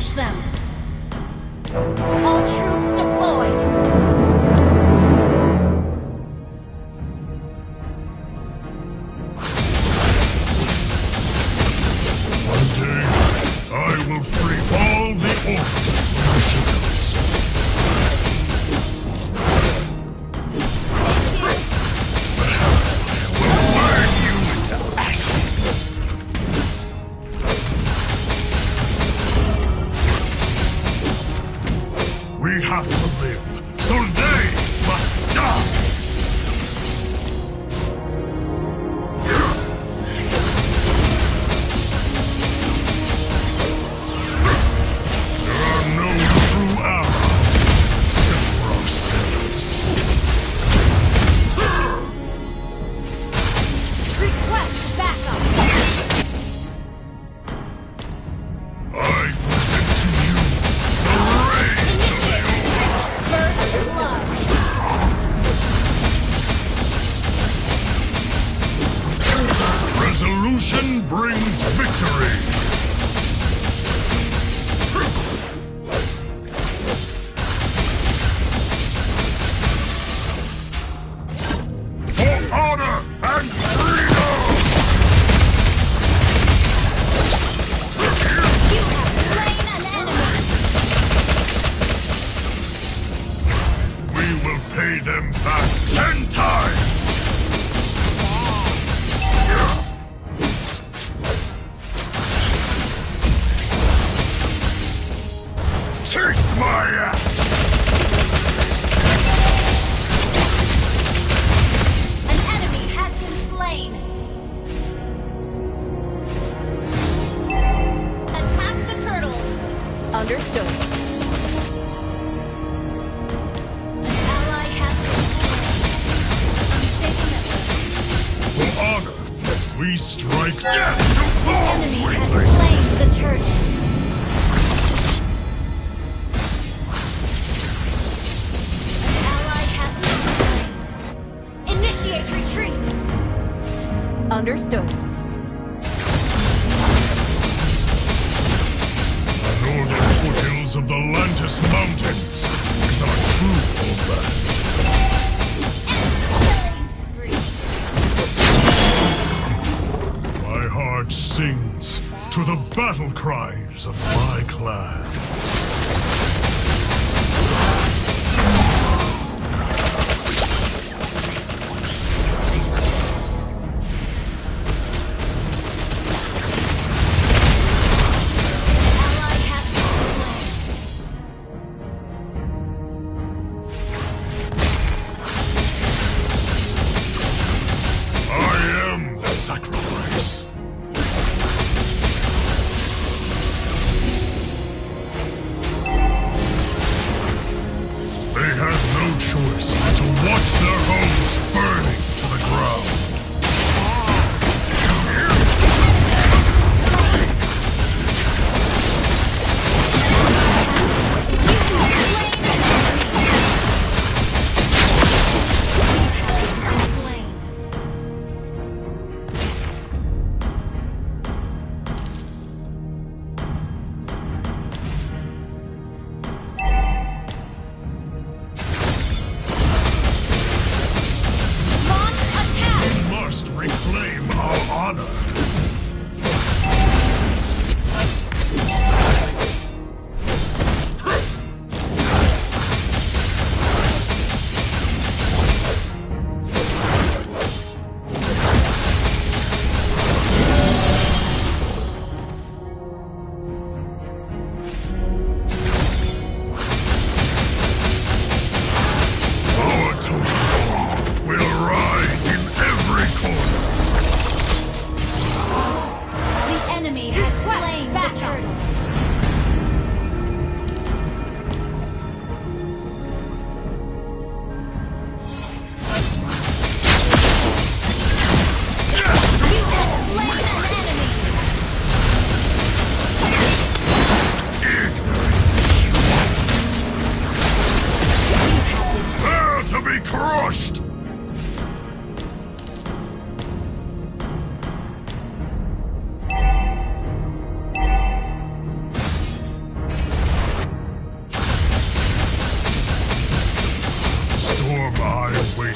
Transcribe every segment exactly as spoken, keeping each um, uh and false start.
Smash them! All troops deployed! One day, I will free all the orcs. I will burn you into ashes! We have to live, so they must die! There are no true allies, except for ourselves. Request backup! I Resolution brings victory! Taste my ass! An enemy has been slain! Attack the turtle! Understood. An ally has been slain. Unsafe method. For honor, we strike death to all! The enemy has slain the turtle. Retreat! Understood. The northern foothills of the Lantis Mountains is our true homeland. And killing spree! My heart sings to the battle cries of my clan.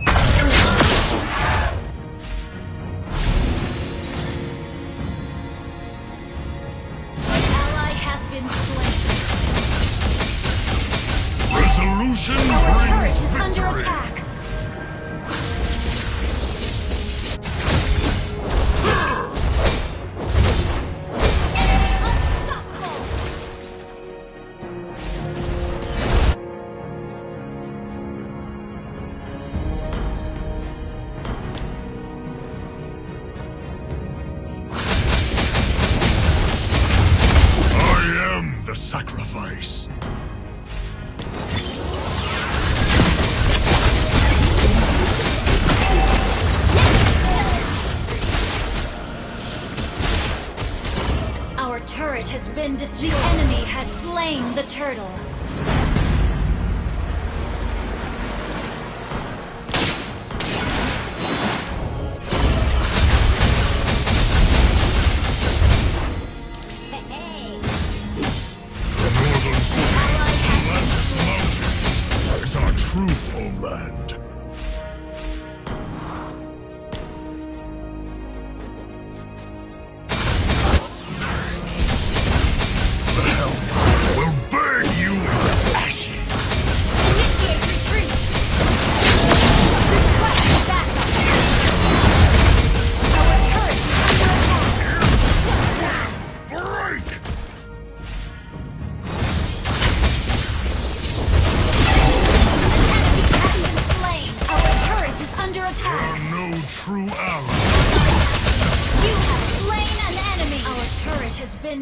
An ally has been slain. Resolution Our turret is victory. Under attack. Sacrifice. Our turret has been destroyed. The enemy has slain the turtle.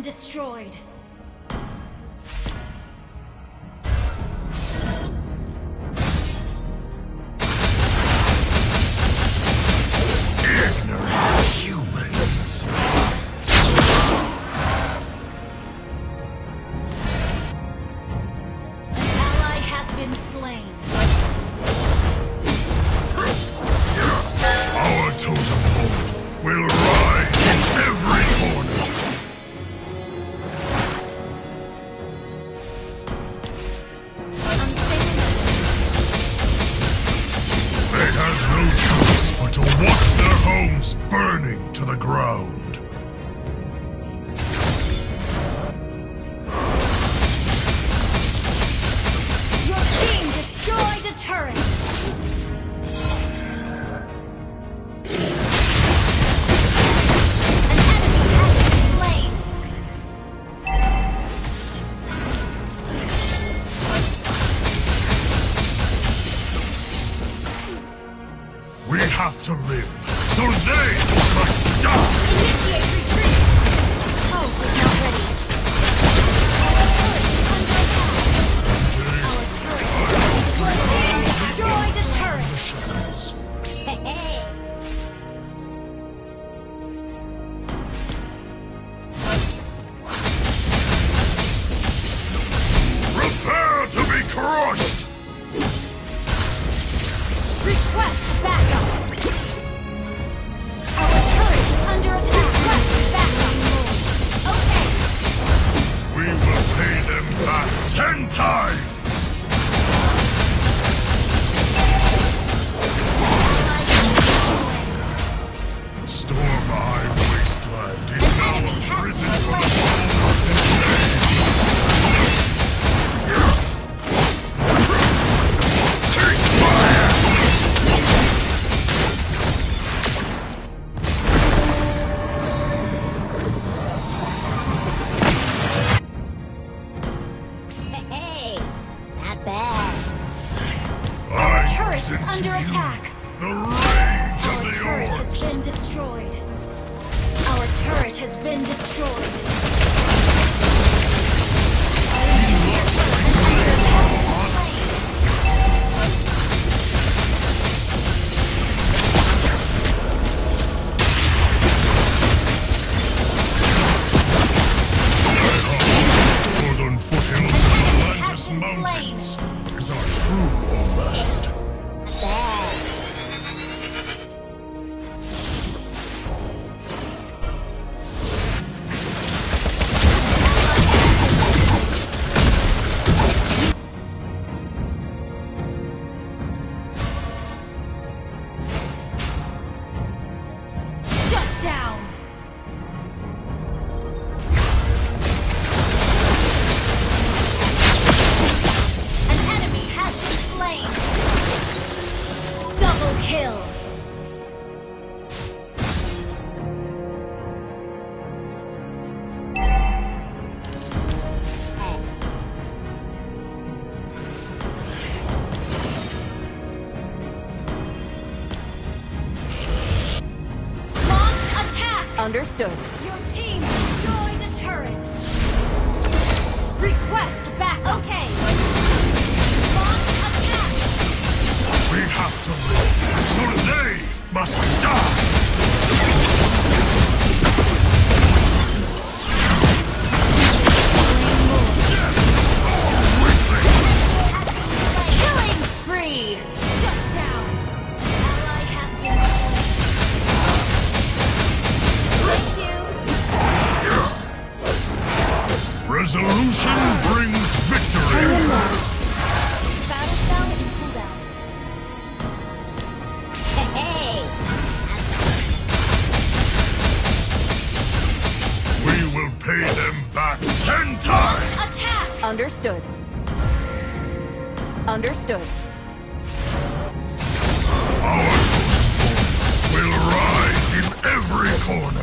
Destroyed. Have to live, so they must die! Initiate retreat! Oh, we're not ready. Our turret is under attack. Our turret is under attack. Destroy the turret! Our turret is under attack. Let's back up. Okay. turret has been destroyed. Understood. Your team destroyed a turret. Request back. Okay. Launch attack. We have to live, so they must die. Killing spree. Shut down. Ally has been resolution brings victory! Battle spell is cooldown. Hey! We will pay them back ten times! Attack! Understood. Understood. Our force will rise in every corner!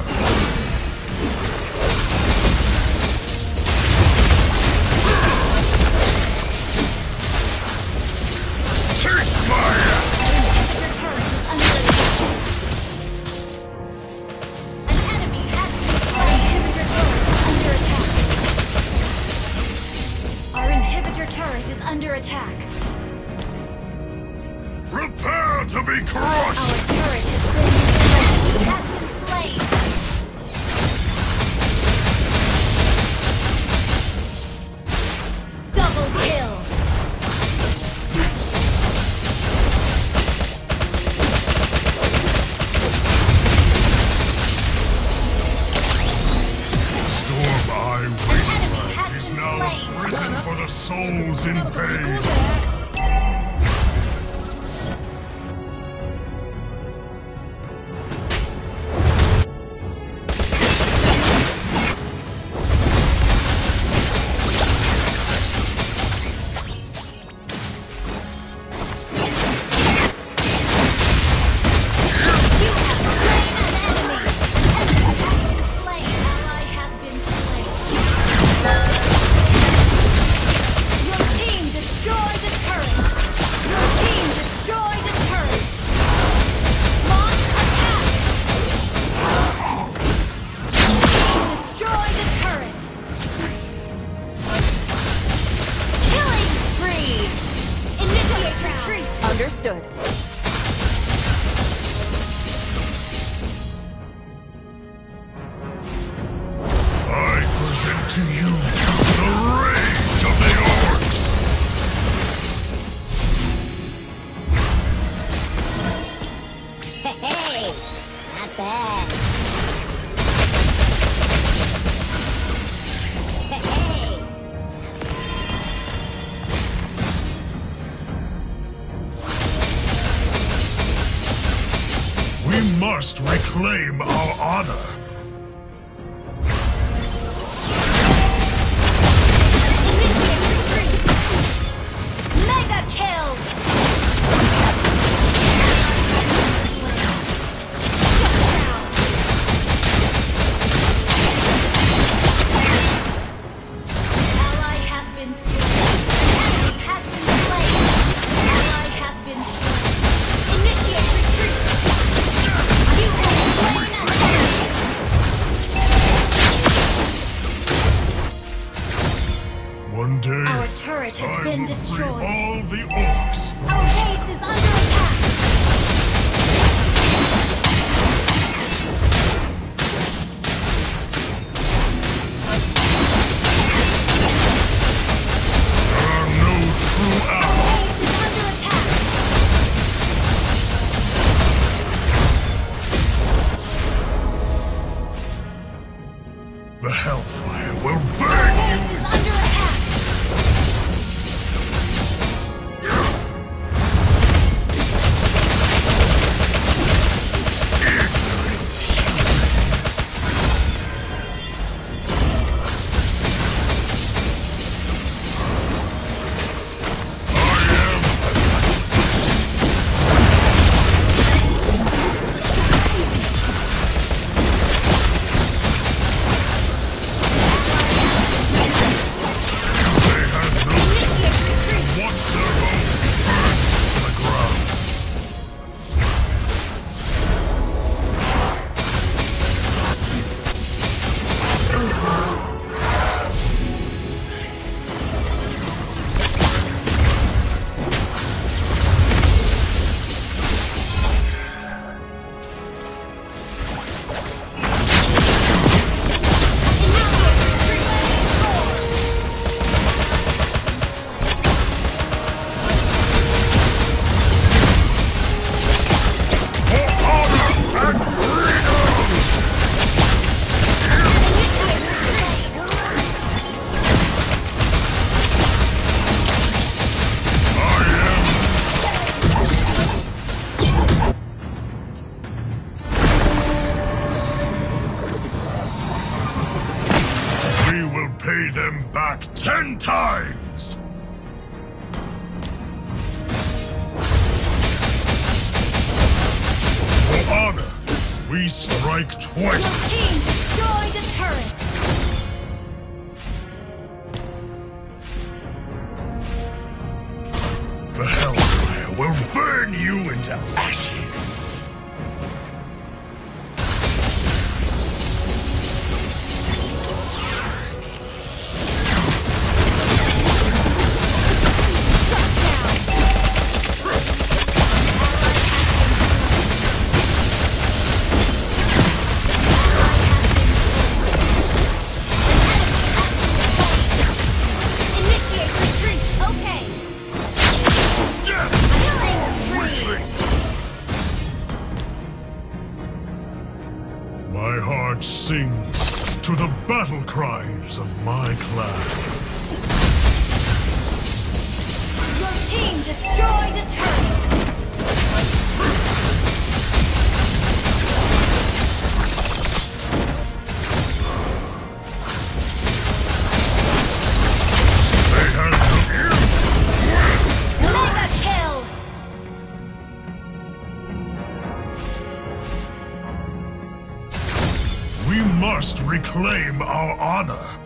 Under attack. Prepare to be crushed! Our turret has been destroyed. It has been slain. Double kill. Storm-Eye Wasteland is now slain. Prison for the souls in pain. Understood. I present to you the rage of the orcs. Hey, not bad. Must reclaim our honor. Initiate retreat. Mega kill. Shut down. Ally has been slain. Enemy has been slain. Ally has been slain. Initiate retreat. You have slain an enemy! destroyed. All the orcs. Our base is under attack. There are no true allies. Our base is under attack. The hellfire will burn. Our base is under attack. Claim our honor.